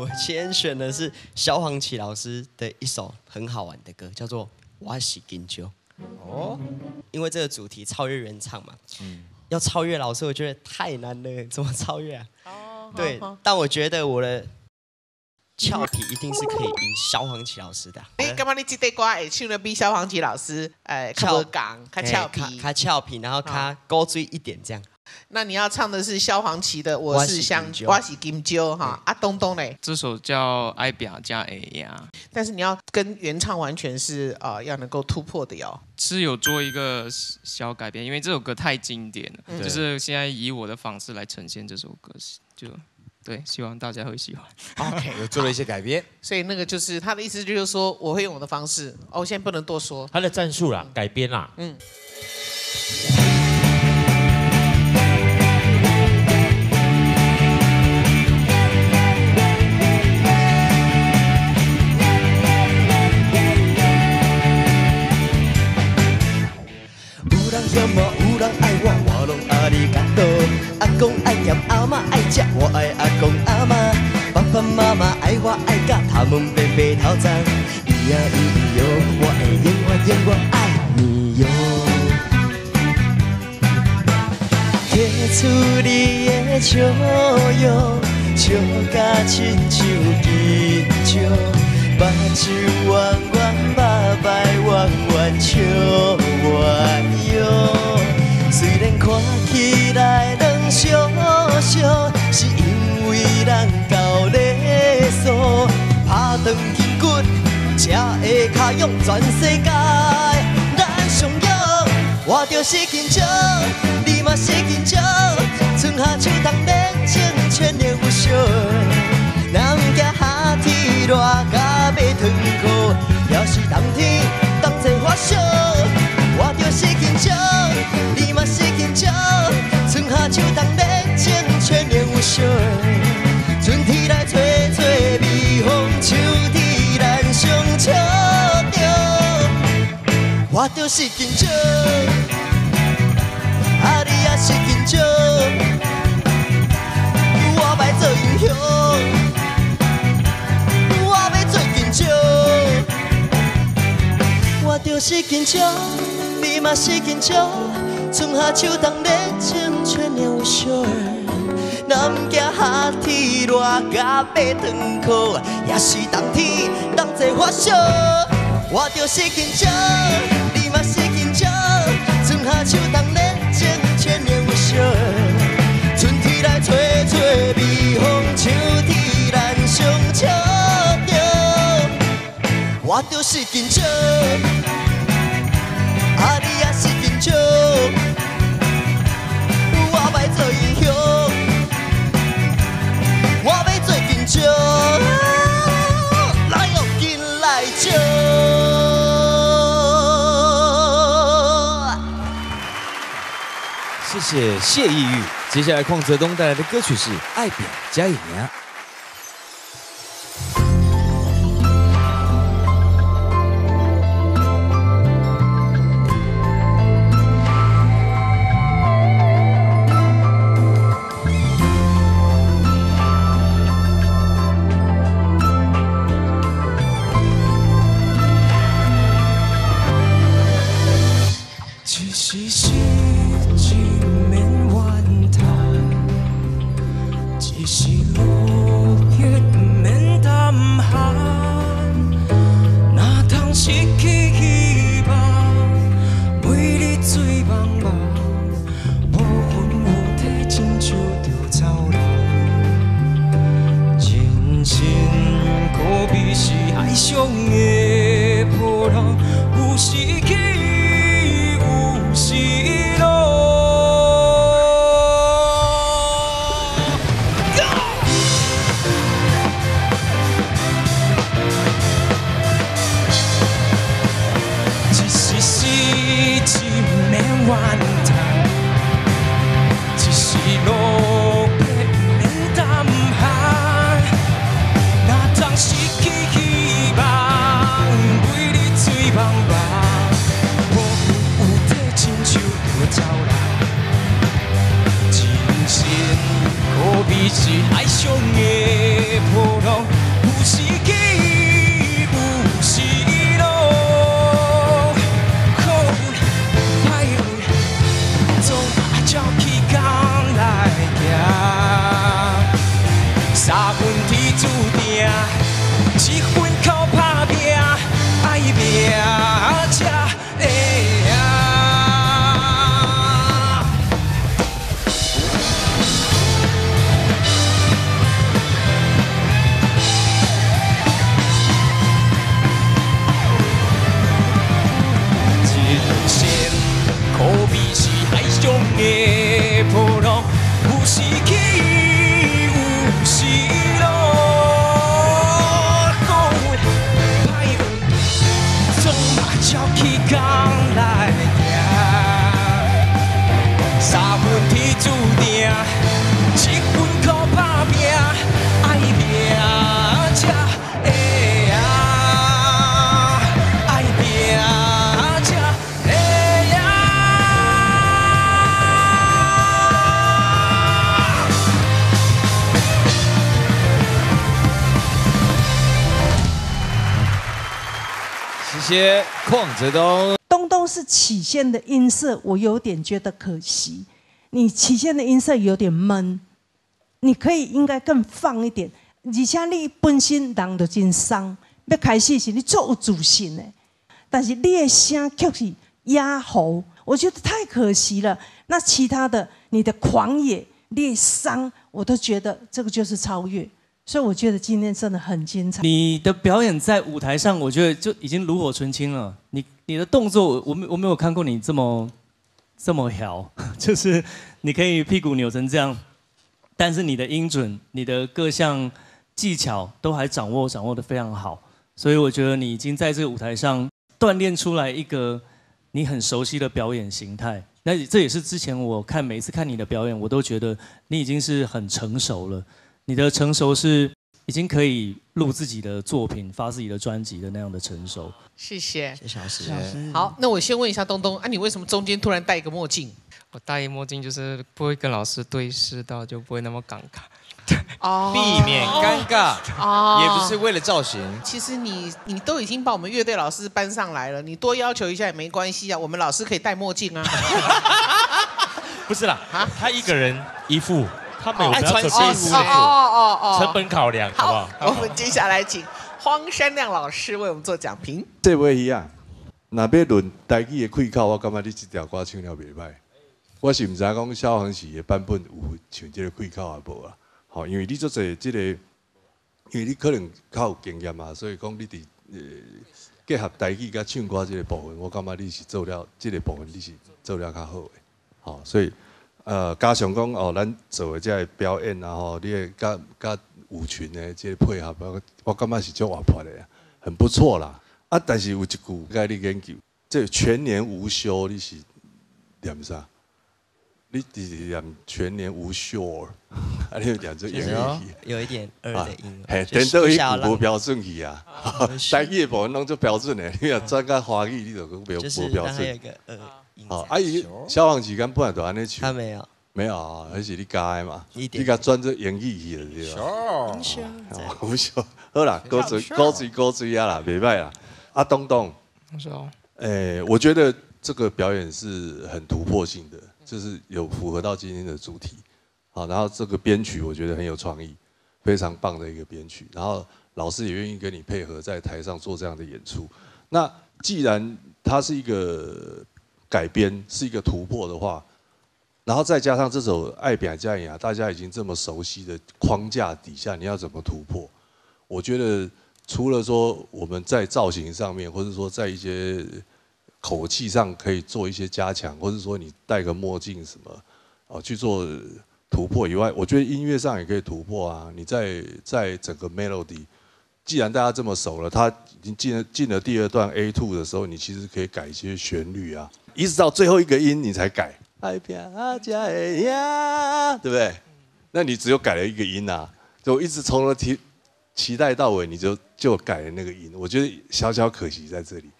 我今天选的是萧煌奇老师的一首很好玩的歌，叫做《我是金秋》。哦，因为这个主题超越原唱嘛，要超越老师，我觉得太难了，怎么超越啊？哦，对，但我觉得我的俏皮一定是可以赢萧煌奇老师的。哎，干嘛你这对歌会唱得比萧煌奇老师俏港、他俏皮、他俏皮，然后他高追一点这样。 那你要唱的是萧煌奇的《我是香我是金秋》哈，啊东东嘞，这首叫《爱表加 A 呀》，但是你要跟原唱完全是要能够突破的哟。是有做一个小改编，因为这首歌太经典了，就是现在以我的方式来呈现这首歌，就对，希望大家会喜欢。OK， 有做了一些改编，所以那个就是他的意思，就是说我会用我的方式，哦，我现在不能多说。他的战术啦，改编啦，嗯。 有无有人爱我，我拢阿里嘎多。阿公爱念，阿妈爱吃，我爱阿公阿妈。爸爸妈妈爱我爱甲，他们白白头长。咿呀咿咿哟，我会永远爱你哟。提出你的笑容，笑甲亲像金石，目睭圆圆，目白圆圆，笑我。 虽然看起来软小小，是因为咱够勒索，打断筋骨才会卡用全世界。咱相约，我就是金石，你嘛是金石，春夏秋冬冷清千年无休。咱惊夏天热甲要脱裤，要是冬天同齐发烧。 我就是金石，你嘛是金石，春夏秋冬冷清千年无休。春天来吹吹微风，秋天咱相笑着。我就是金石，啊你也是金石，我要做英雄，我要做金石，我就是金石。 你嘛是金石，春夏秋冬冷清千年无休。咱不惊夏天热甲要脱裤，也是冬天同齐发烧。我就是金石，你嘛是金石，春夏秋冬冷清千年无休。春天来吹吹微风，秋天咱相笑着。我就是金石。 啊，你也是金石，我要做英雄，我要做金石，咱用金来照。谢谢谢逸昱，接下来邝泽东带来的歌曲是《爱表加一年》。 希望吧。运天注定，一份靠打拼，爱拼才会啊。人生苦味是爱上的波浪，有时起。 谢谢邝子东。东东是起先的音色，我有点觉得可惜。你起先的音色有点闷，你可以应该更放一点。而且你本身人就真松，要开始是你做有自信的，但是你的声却是压喉，我觉得太可惜了。那其他的，你的狂野、烈伤，我都觉得这个就是超越。 所以我觉得今天真的很精彩。你的表演在舞台上，我觉得就已经炉火纯青了。你的动作，我没有看过你这么摇，就是你可以屁股扭成这样，但是你的音准、你的各项技巧都还掌握得非常好。所以我觉得你已经在这个舞台上锻炼出来一个你很熟悉的表演形态。那这也是之前我看每一次看你的表演，我都觉得你已经是很成熟了。 你的成熟是已经可以录自己的作品、发自己的专辑的那样的成熟。谢谢，谢谢老师。好，那我先问一下东东，啊，你为什么中间突然戴一个墨镜？我戴墨镜就是不会跟老师对视到，就不会那么尴尬。哦，避免尴尬。哦，也不是为了造型。其实你都已经把我们乐队老师搬上来了，你多要求一下也没关系啊。我们老师可以戴墨镜啊。不是啦，啊，他一个人一副。 他没有穿西服，成本考量，好不好？好，我们接下来请荒山亮老师为我们做讲评。这位鱼啊，那要论台语的开口，我感觉你这条歌唱了袂歹。我是唔知讲萧煌奇的版本有像这个开口啊无啊？好，因为你做者这个，因为你可能较有经验嘛，所以讲你伫结合台语甲唱歌这个部分，我感觉你是做了这个部分，你是做了较好的。好，所以。 加上讲哦，咱做的这个表演啊吼，你的甲舞群的这個配合，我感觉是足活泼的，很不错啦。啊，但是有一句，该你研究，这個、全年无休，你是念啥？你是念全年无休，啊，你有念这英语、哦，有一点二的音，嘿、啊，等到伊无标准去啊，台语部分拢做标准的，你若转到华语，你就讲无标准。好，阿姨，消防局跟不然都安尼去。他没有，没有啊，而且你加的嘛，你加专做演艺去了对吧？不少，不少，好啦，高追啊啦，袂歹啦。啊，东东，哎，我觉得这个表演是很突破性的，就是有符合到今天的主题。好，然后这个编曲我觉得很有创意，非常棒的一个编曲。然后老师也愿意跟你配合在台上做这样的演出。那既然它是一个 改编是一个突破的话，然后再加上这首《爱表加雅》，大家已经这么熟悉的框架底下，你要怎么突破？我觉得除了说我们在造型上面，或者说在一些口气上可以做一些加强，或者说你戴个墨镜什么哦去做突破以外，我觉得音乐上也可以突破啊。你在整个 melody， 既然大家这么熟了，他已经进了第二段 A2 的时候，你其实可以改一些旋律啊。 一直到最后一个音，你才改，对不对？那你只有改了一个音啊，就一直从头期待到尾，你就改了那个音。我觉得小可惜在这里。